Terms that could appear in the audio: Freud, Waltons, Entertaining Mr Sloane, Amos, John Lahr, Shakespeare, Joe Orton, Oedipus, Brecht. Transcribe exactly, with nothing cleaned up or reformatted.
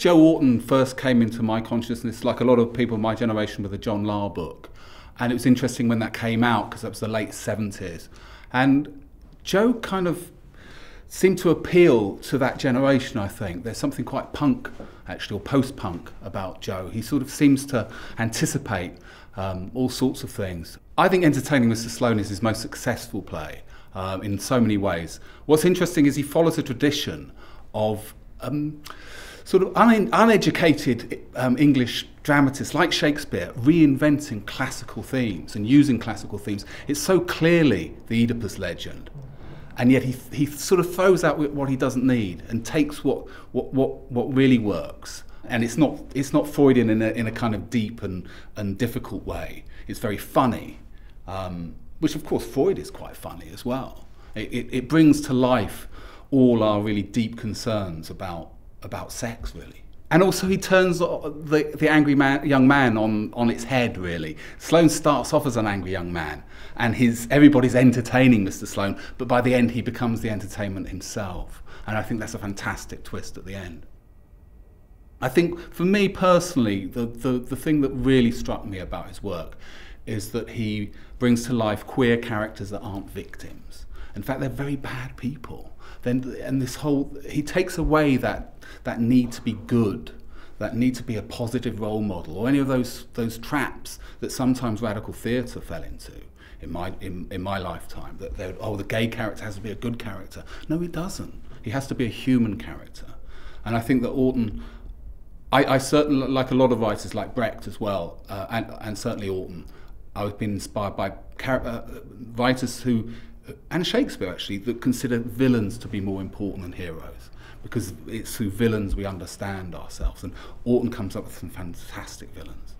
Joe Orton first came into my consciousness, like a lot of people of my generation, with the John Lahr book. And it was interesting when that came out, because that was the late seventies. And Joe kind of seemed to appeal to that generation, I think. There's something quite punk, actually, or post-punk about Joe. He sort of seems to anticipate um, all sorts of things. I think Entertaining Mister Sloane is his most successful play um, in so many ways. What's interesting is he follows a tradition of um, sort of un uneducated um, English dramatists like Shakespeare reinventing classical themes and using classical themes. It's so clearly the Oedipus legend, and yet he, he sort of throws out what he doesn't need and takes what, what, what, what really works. And it's not, it's not Freudian in a, in a kind of deep and, and difficult way. It's very funny, um, which of course Freud is quite funny as well. It, it, it brings to life all our really deep concerns about about sex, really. And also he turns the, the angry man, young man on, on its head, really. Sloane starts off as an angry young man, and his, everybody's entertaining Mister Sloane, but by the end he becomes the entertainment himself. And I think that's a fantastic twist at the end. I think, for me personally, the, the, the thing that really struck me about his work is that he brings to life queer characters that aren't victims. In fact, they're very bad people. Then, and this whole, he takes away that, that need to be good, that need to be a positive role model, or any of those, those traps that sometimes radical theatre fell into in my, in, in my lifetime. That, oh, the gay character has to be a good character. No, he doesn't. He has to be a human character. And I think that Orton, I, I certainly, like a lot of writers, like Brecht as well, uh, and, and certainly Orton, I've been inspired by uh, writers who, and Shakespeare actually, that consider villains to be more important than heroes, because it's through villains we understand ourselves, and Orton comes up with some fantastic villains.